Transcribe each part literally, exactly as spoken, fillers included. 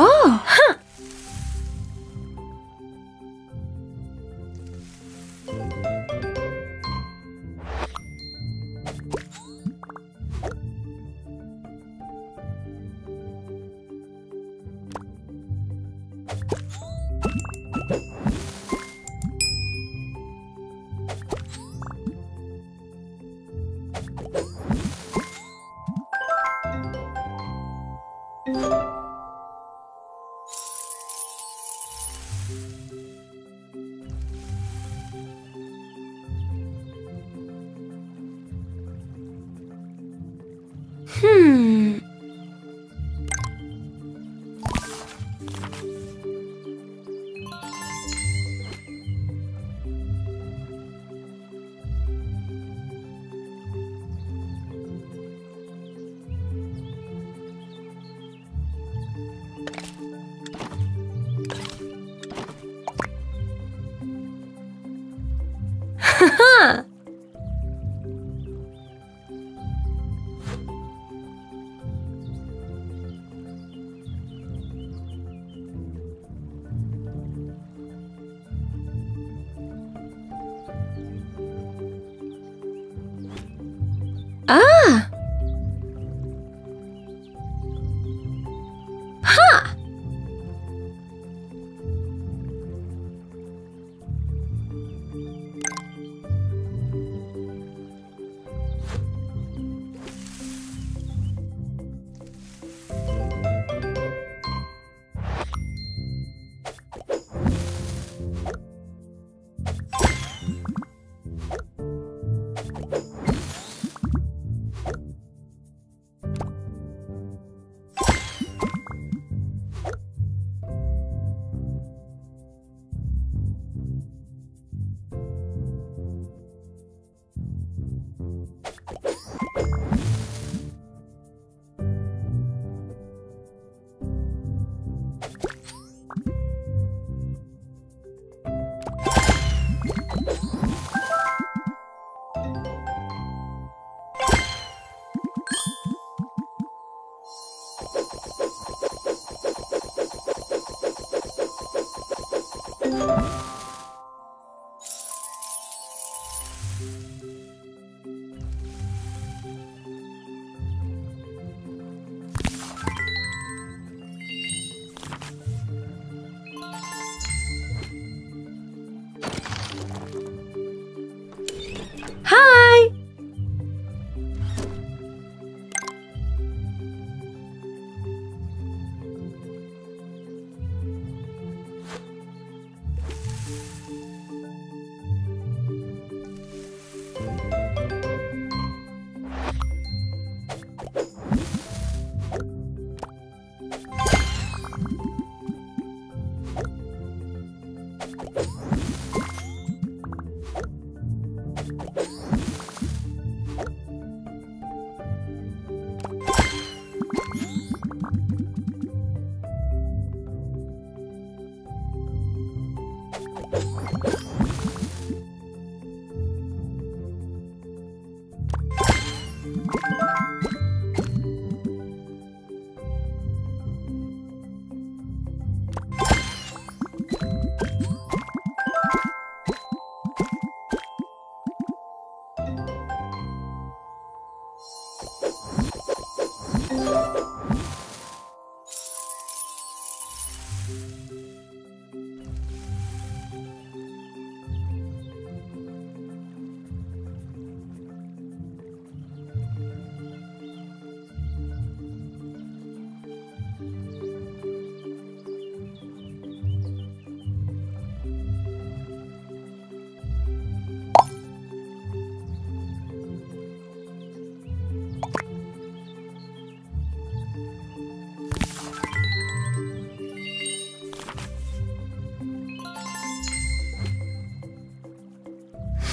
¡Oh! ¡Huh! Hmm. ¡Ah! ¡Ja!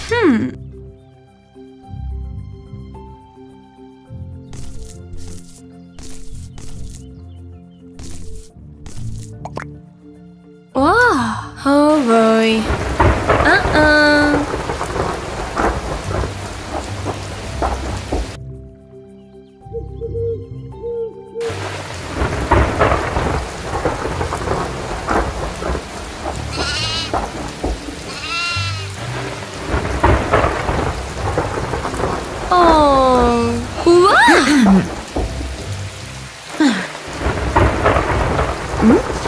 Hmm. Oh, oh boy. Uh-uh. ¿Mm? Hmm.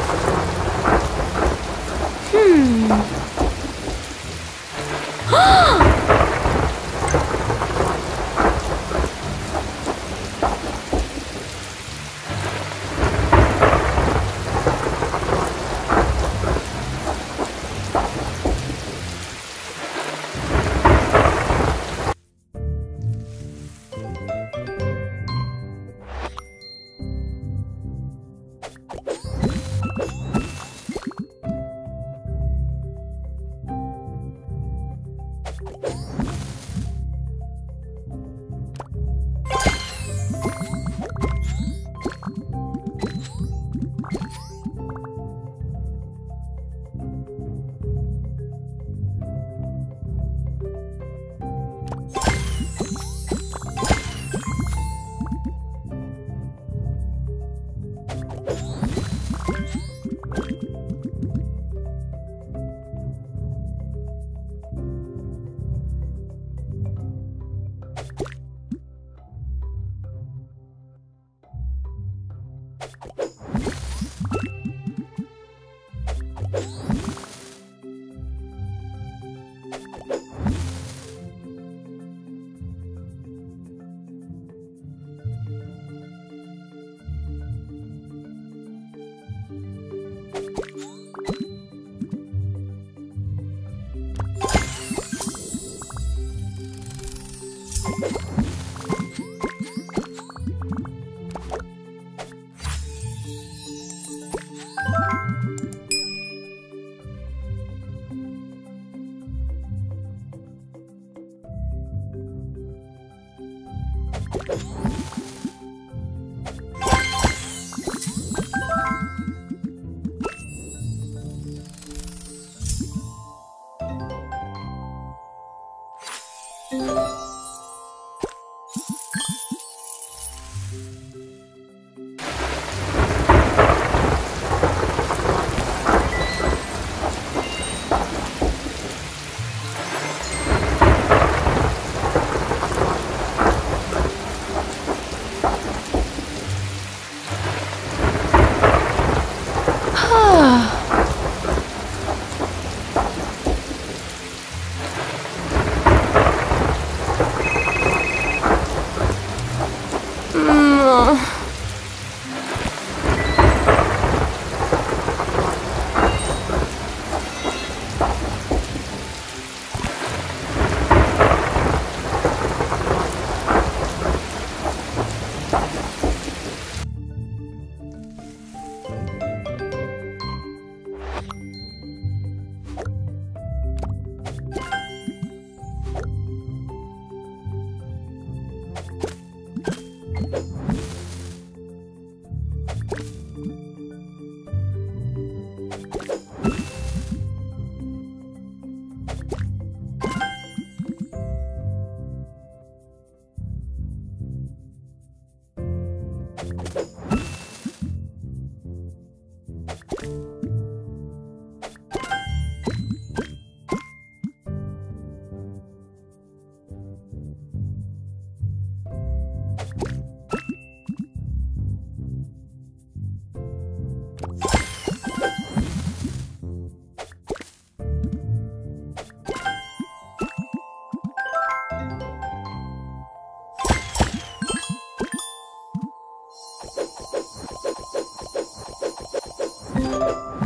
You